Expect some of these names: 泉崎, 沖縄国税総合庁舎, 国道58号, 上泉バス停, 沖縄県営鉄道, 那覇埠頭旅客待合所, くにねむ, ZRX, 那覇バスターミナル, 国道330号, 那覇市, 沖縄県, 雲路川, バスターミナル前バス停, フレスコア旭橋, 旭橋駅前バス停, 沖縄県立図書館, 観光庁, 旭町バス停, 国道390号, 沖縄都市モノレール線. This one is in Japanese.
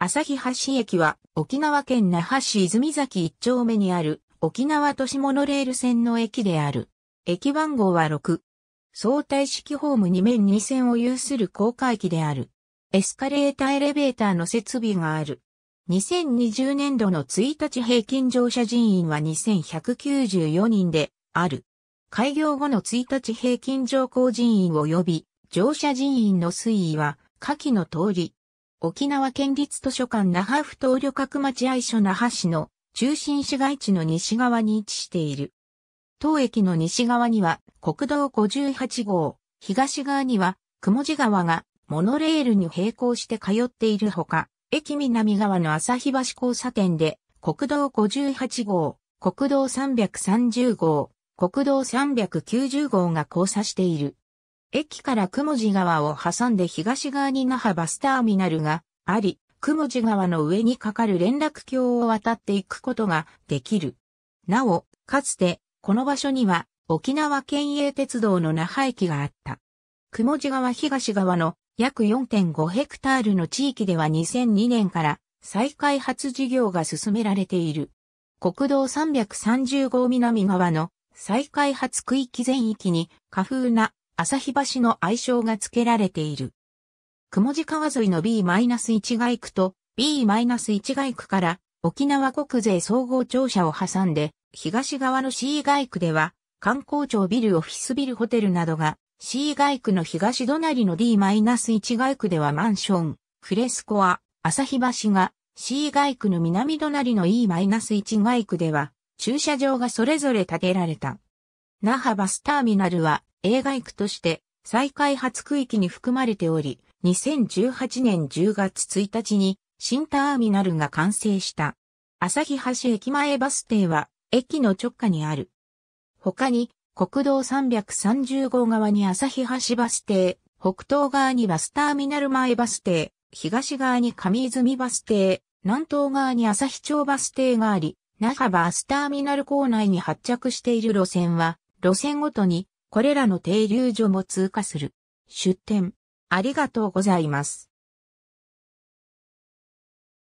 旭橋駅は沖縄県那覇市泉崎1丁目にある沖縄都市モノレール線の駅である。駅番号は6。相対式ホーム2面2線を有する高架駅である。エスカレーターエレベーターの設備がある。2020年度の1日平均乗車人員は2194人である。開業後の1日平均乗降人員及び乗車人員の推移は下記の通り。沖縄県立図書館那覇埠頭旅客待合所那覇市の中心市街地の西側に位置している。当駅の西側には国道58号、東側には雲路川がモノレールに並行して通っているほか、駅南側の旭橋交差点で国道58号、国道330号、国道390号が交差している。駅から雲路川を挟んで東側に那覇バスターミナルがあり、雲路川の上に架かる連絡橋を渡っていくことができる。なお、かつてこの場所には沖縄県営鉄道の那覇駅があった。雲路川東側の約 4.5 ヘクタールの地域では2002年から再開発事業が進められている。国道330号南側の再開発区域全域に華風な旭橋の愛称が付けられている。雲路川沿いの B-1 街区と B-1 街区から沖縄国税総合庁舎を挟んで東側の C 街区では観光庁ビルオフィスビルホテルなどが C 街区の東隣の D-1 街区ではマンション、フレスコア、旭橋が C 街区の南隣の E-1 街区では駐車場がそれぞれ建てられた。那覇バスターミナルは A 街区として再開発区域に含まれており、2018年10月1日に新ターミナルが完成した。旭橋駅前バス停は駅の直下にある。他に国道330号側に旭橋バス停、北東側にバスターミナル前バス停、東側に上泉バス停、南東側に旭町バス停があり、那覇バスターミナル構内に発着している路線は、路線ごとにこれらの停留所も通過する。出典。ありがとうございます。